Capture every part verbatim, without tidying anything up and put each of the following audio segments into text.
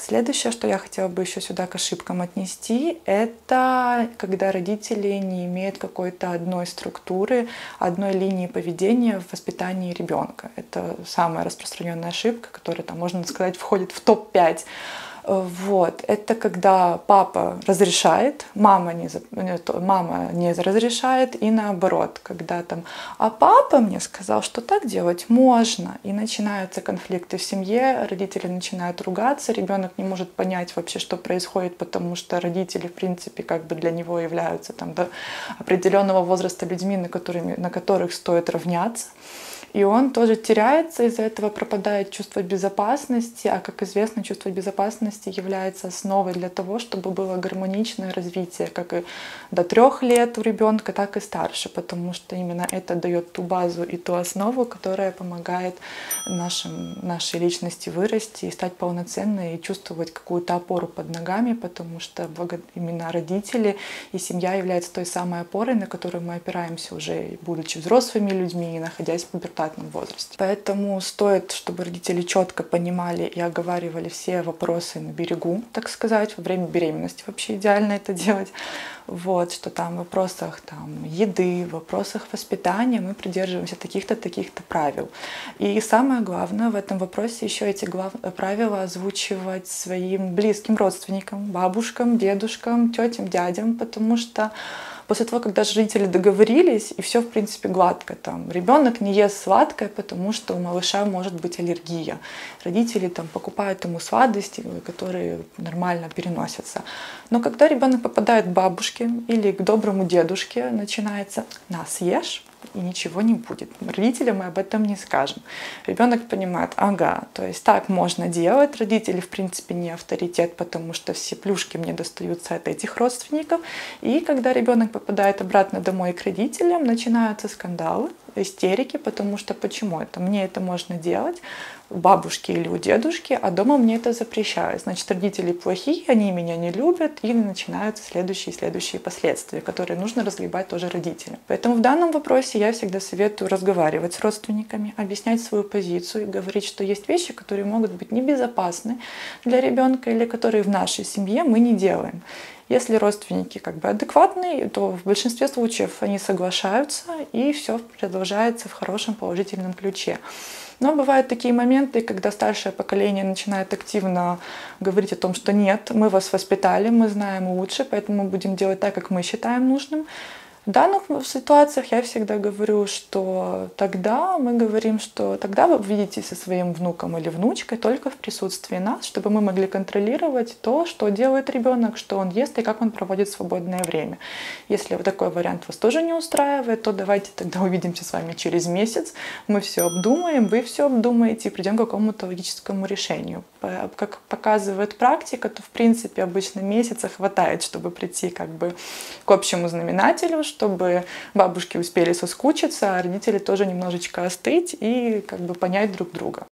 Следующее, что я хотела бы еще сюда к ошибкам отнести, это когда родители не имеют какой-то одной структуры, одной линии поведения в воспитании ребенка. Это самая распространенная ошибка, которая, там, можно сказать, входит в топ пять. Вот. Это когда папа разрешает, мама не, мама не разрешает, и наоборот, когда там «а папа мне сказал, что так делать можно», и начинаются конфликты в семье, родители начинают ругаться, ребенок не может понять вообще, что происходит, потому что родители, в принципе, как бы для него являются там, до определенного возраста людьми, на, которыми, на которых стоит равняться. И он тоже теряется, из-за этого пропадает чувство безопасности, а, как известно, чувство безопасности является основой для того, чтобы было гармоничное развитие, как и до трех лет у ребенка, так и старше, потому что именно это дает ту базу и ту основу, которая помогает нашим, нашей личности вырасти и стать полноценной, и чувствовать какую-то опору под ногами, потому что именно родители и семья являются той самой опорой, на которую мы опираемся уже, будучи взрослыми людьми и находясь в пубертатном возрасте. Поэтому стоит, чтобы родители четко понимали и оговаривали все вопросы на берегу, так сказать, во время беременности вообще идеально это делать. Вот, что там в вопросах там, еды, в вопросах воспитания мы придерживаемся таких-то, таких-то правил. И самое главное в этом вопросе еще эти глав... правила озвучивать своим близким родственникам, бабушкам, дедушкам, тетям, дядям, потому что после того, когда родители договорились, и все, в принципе, гладко. Там, ребенок не ест сладкое, потому что у малыша может быть аллергия. Родители там, покупают ему сладости, которые нормально переносятся. Но когда ребенок попадает к бабушке или к доброму дедушке, начинается «на, съешь», и ничего не будет. Родителям мы об этом не скажем. Ребенок понимает, ага, то есть так можно делать. Родители, в принципе, не авторитет, потому что все плюшки мне достаются от этих родственников. И когда ребенок попадает обратно домой к родителям, начинаются скандалы, истерики, потому что почему это? Мне это можно делать у бабушки или у дедушки, а дома мне это запрещают. Значит, родители плохие, они меня не любят, и начинаются следующие и следующие последствия, которые нужно разгребать тоже родителям. Поэтому в данном вопросе я всегда советую разговаривать с родственниками, объяснять свою позицию и говорить, что есть вещи, которые могут быть небезопасны для ребенка или которые в нашей семье мы не делаем. Если родственники как бы адекватные, то в большинстве случаев они соглашаются, и все продолжается в хорошем положительном ключе. Но бывают такие моменты, когда старшее поколение начинает активно говорить о том, что нет, мы вас воспитали, мы знаем лучше, поэтому мы будем делать так, как мы считаем нужным. В данных ситуациях я всегда говорю, что тогда мы говорим, что тогда вы видитесь со своим внуком или внучкой только в присутствии нас, чтобы мы могли контролировать то, что делает ребенок, что он ест и как он проводит свободное время. Если вот такой вариант вас тоже не устраивает, то давайте тогда увидимся с вами через месяц, мы все обдумаем, вы все обдумаете и придем к какому-то логическому решению. Как показывает практика, то в принципе обычно месяца хватает, чтобы прийти как бы к общему знаменателю, чтобы бабушки успели соскучиться, а родители тоже немножечко остыть и как бы понять друг друга.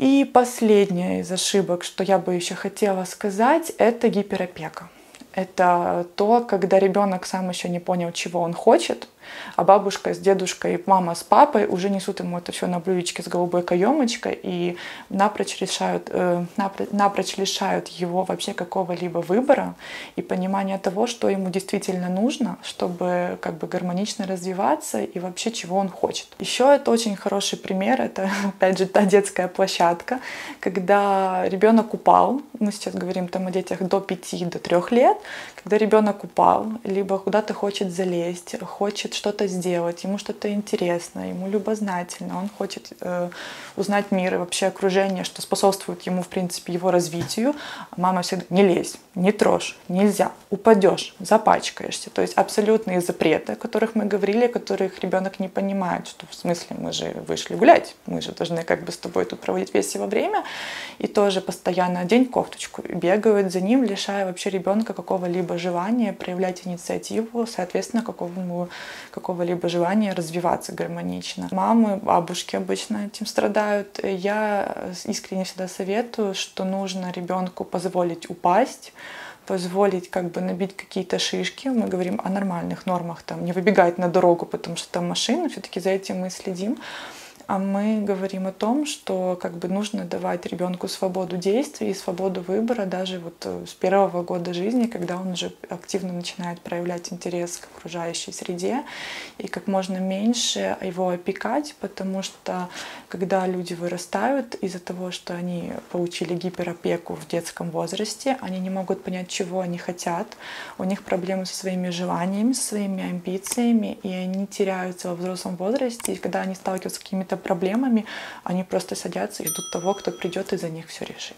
И последняя из ошибок, что я бы еще хотела сказать, это гиперопека. Это то, когда ребенок сам еще не понял, чего он хочет, а бабушка с дедушкой, мама с папой уже несут ему это все на блюдечке с голубой каемочкой и напрочь лишают, э, напрочь, напрочь лишают его вообще какого-либо выбора и понимания того, что ему действительно нужно, чтобы как бы гармонично развиваться и вообще чего он хочет. Еще это очень хороший пример, это опять же та детская площадка, когда ребенок упал, мы сейчас говорим там о детях до пяти, до трёх лет, когда ребенок упал, либо куда-то хочет залезть, хочет что-то сделать, ему что-то интересно, ему любознательно, он хочет э, узнать мир и вообще окружение, что способствует ему, в принципе, его развитию. Мама всегда «не лезь, не трожь, нельзя, упадешь, запачкаешься». То есть абсолютные запреты, о которых мы говорили, которых ребенок не понимает, что в смысле мы же вышли гулять, мы же должны как бы с тобой тут проводить весь его время. И тоже постоянно одень кофточку, бегают за ним, лишая вообще ребенка какого-либо желания проявлять инициативу, соответственно, какому какого-либо желания развиваться гармонично. Мамы, бабушки обычно этим страдают. Я искренне всегда советую, что нужно ребенку позволить упасть, позволить как бы набить какие-то шишки. Мы говорим о нормальных нормах, там, не выбегать на дорогу, потому что там машина, все-таки за этим мы следим. а мы говорим о том, что как бы нужно давать ребенку свободу действий и свободу выбора даже вот с первого года жизни, когда он уже активно начинает проявлять интерес к окружающей среде, и как можно меньше его опекать, потому что когда люди вырастают из-за того, что они получили гиперопеку в детском возрасте, они не могут понять, чего они хотят, у них проблемы со своими желаниями, со своими амбициями, и они теряются во взрослом возрасте, и когда они сталкиваются с какими-то проблемами, они просто садятся и ждут того, кто придет и за них все решит.